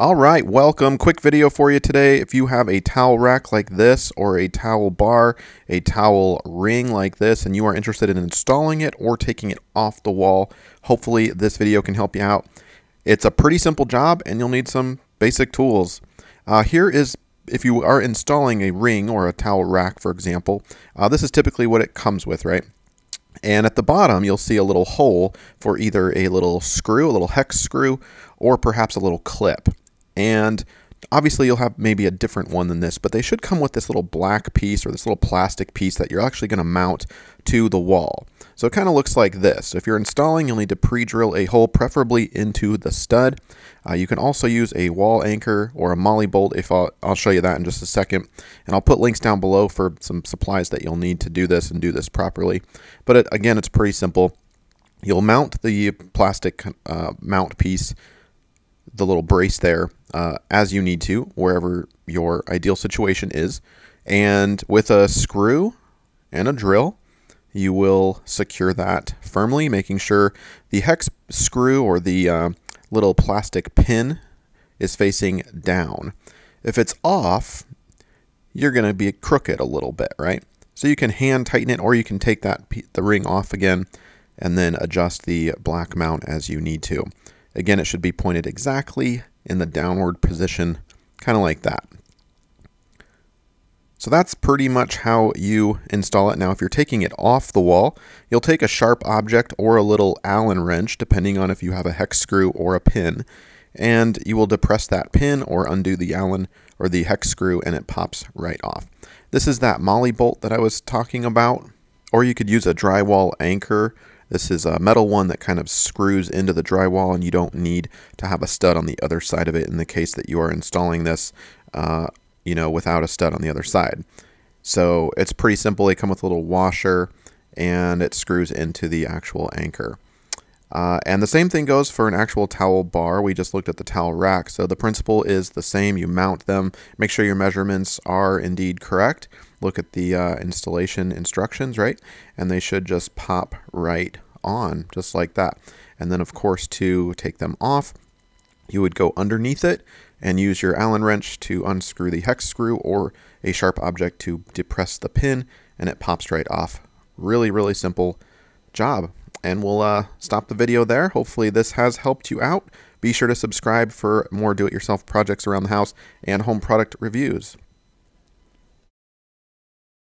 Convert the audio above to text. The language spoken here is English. All right, welcome. Quick video for you today. If you have a towel rack like this or a towel bar, a towel ring like this, and you are interested in installing it or taking it off the wall, hopefully this video can help you out. It's a pretty simple job and you'll need some basic tools. Here is, if you are installing a ring or a towel rack, for example, this is typically what it comes with, right? And at the bottom, you'll see a little hole for either a little screw, a little hex screw, or perhaps a little clip. And obviously you'll have maybe a different one than this, but they should come with this little black piece or this little plastic piece that you're actually going to mount to the wall. So it kind of looks like this. If you're installing, you'll need to pre-drill a hole, preferably into the stud. You can also use a wall anchor or a molly bolt. I'll show you that in just a second. And I'll put links down below for some supplies that you'll need to do this and do this properly. But again, it's pretty simple. You'll mount the plastic mount piece, the little brace there, as you need to, wherever your ideal situation is. And with a screw and a drill, you will secure that firmly, making sure the hex screw or the little plastic pin is facing down. If it's off, you're going to be crooked a little bit, right? So you can hand tighten it, or you can take the ring off again and then adjust the black mount as you need to. Again, it should be pointed exactly in the downward position, kind of like that. So that's pretty much how you install it. Now, if you're taking it off the wall, you'll take a sharp object or a little Allen wrench, depending on if you have a hex screw or a pin, and you will depress that pin or undo the Allen or the hex screw, and it pops right off. This is that molly bolt that I was talking about, or you could use a drywall anchor. This is a metal one that kind of screws into the drywall, and you don't need to have a stud on the other side of it in the case that you are installing this, you know, without a stud on the other side. So it's pretty simple. They come with a little washer, and it screws into the actual anchor. And the same thing goes for an actual towel bar. We just looked at the towel rack. So the principle is the same. You mount them, make sure your measurements are indeed correct. Look at the installation instructions, right? And they should just pop right on, just like that. And then, of course, to take them off, you would go underneath it and use your Allen wrench to unscrew the hex screw or a sharp object to depress the pin, and it pops right off. Really, really simple job. And we'll stop the video there. Hopefully this has helped you out. Be sure to subscribe for more do-it-yourself projects around the house and home product reviews.